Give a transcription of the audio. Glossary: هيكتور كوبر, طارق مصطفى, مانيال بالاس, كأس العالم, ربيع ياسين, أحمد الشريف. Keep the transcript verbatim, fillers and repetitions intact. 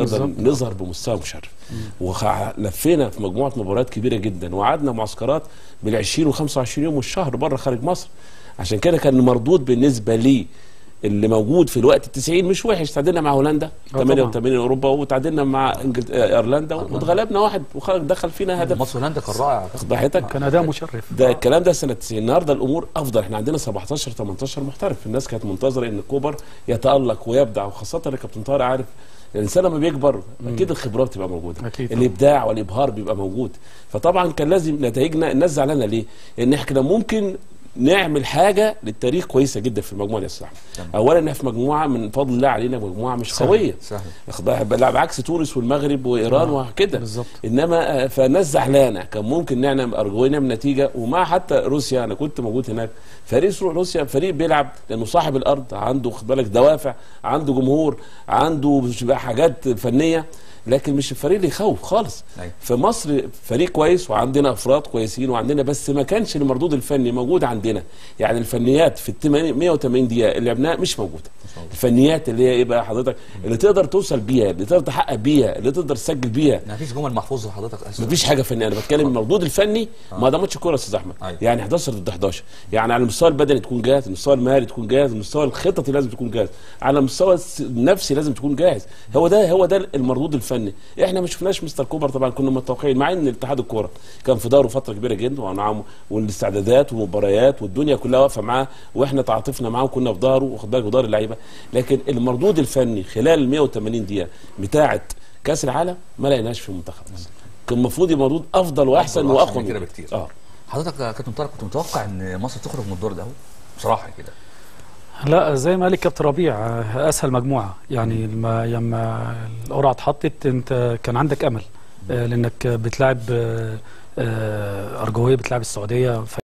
نقدر نظهر بمستوى مشرف. ولفينا في مجموعه مباريات كبيره جدا، وقعدنا معسكرات بالعشرين وخمسة وعشرين يوم والشهر بره خارج مصر. عشان كده كان مردود بالنسبه لي اللي موجود في الوقت التسعين مش وحش. تعادلنا مع هولندا ثمانية وثمانين اوروبا، وتعادلنا مع ايرلندا واتغلبنا واحد وخرج دخل فينا هدف. ماتش هولندا كان رائع، صحتك كان اداء مشرف. ده الكلام ده سنه تسعين. النهارده الامور افضل، احنا عندنا سبعتاشر تمنتاشر محترف. الناس كانت منتظره ان كوبر يتالق ويبدع، وخاصه ان كابتن طارق عارف الانسان لما بيكبر اكيد الخبرات بتبقى موجوده، الابداع والابهار بيبقى موجود. فطبعا كان لازم نتائجنا. الناس زعلانه ليه؟ ان احنا ممكن نعمل حاجه للتاريخ كويسه جدا في المجموعه دي يا صاحبي. اولا احنا في مجموعه من فضل الله علينا مجموعه مش سهل. قويه سهل، عكس تونس والمغرب وايران وكده. انما فالناس زعلانه، كان ممكن نعمل ارجونا من نتيجه. ومع حتى روسيا انا كنت موجود هناك، فريق روسيا فريق بيلعب لانه صاحب الارض، عنده خد بالك دوافع، عنده جمهور، عنده حاجات فنيه، لكن مش الفريق اللي يخوف خالص. أي. في مصر فريق كويس وعندنا افراد كويسين وعندنا، بس ما كانش المردود الفني موجود عندنا. يعني الفنيات في مية وتمانين دقيقه اللي لعبناها مش موجوده. الفنيات اللي هي ايه بقى حضرتك؟ اللي تقدر توصل بيها، اللي تقدر تحقق بيها، اللي تقدر تسجل بيها. مفيش جمل محفوظه لحضرتك اصلا، مفيش حاجه فنيه. انا بتكلم المردود الفني ما ضمنش الكوره يا استاذ احمد. يعني حداشر ضد حداشر، يعني على المستوى البدني تكون جاهز، المستوى المهاري تكون جاهز، المستوى الخططي لازم تكون جاهز، على المستوى النفسي لازم تكون جاهز. هو ده هو ده المردود الفني. احنا ما شفناش مستر كوبر. طبعا كنا متوقعين، مع ان اتحاد الكوره كان في داره فتره كبيره جدا ونعم، والاستعدادات والمباريات والدنيا كلها واقفه معاه، واحنا تعاطفنا معاه وكنا في داره وخد بالك ودار اللعيبه. لكن المردود الفني خلال ال مية وتمانين دقيقه بتاعه كاس العالم ما لقيناش في المنتخب. كان المفروض يبقى مردود افضل واحسن واقوى من كده بكتير. اه حضرتك يا كابتن طارق كنت متوقع ان مصر تخرج من الدور ده بصراحه كده؟ لا، زي ما قال الكابتن ربيع اسهل مجموعه. يعني لما القرعه اتحطت انت كان عندك امل، لانك بتلعب ارجواي، بتلعب السعوديه.